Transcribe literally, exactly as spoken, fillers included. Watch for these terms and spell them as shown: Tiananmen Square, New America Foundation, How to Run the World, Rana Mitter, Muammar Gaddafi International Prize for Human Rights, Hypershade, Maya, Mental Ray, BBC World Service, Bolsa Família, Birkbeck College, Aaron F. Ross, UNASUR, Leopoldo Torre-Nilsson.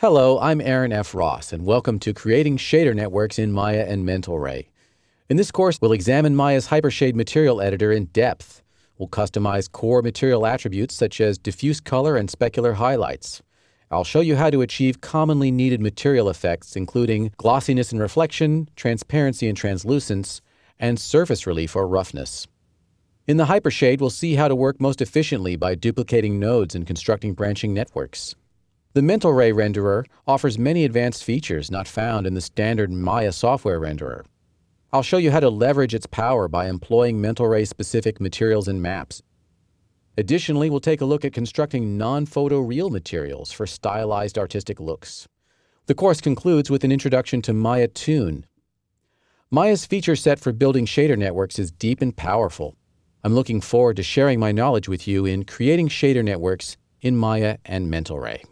Hello, I'm Aaron F. Ross, and welcome to Creating Shader Networks in Maya and Mental Ray. In this course, we'll examine Maya's Hypershade material editor in depth. We'll customize core material attributes such as diffuse color and specular highlights. I'll show you how to achieve commonly needed material effects, including glossiness and reflection, transparency and translucence, and surface relief or roughness. In the Hypershade, we'll see how to work most efficiently by duplicating nodes and constructing branching networks. The Mental Ray renderer offers many advanced features not found in the standard Maya software renderer. I'll show you how to leverage its power by employing Mental Ray-specific materials and maps. Additionally, we'll take a look at constructing non-photoreal materials for stylized artistic looks. The course concludes with an introduction to Maya Toon. Maya's feature set for building shader networks is deep and powerful. I'm looking forward to sharing my knowledge with you in Creating Shader Networks in Maya and Mental Ray.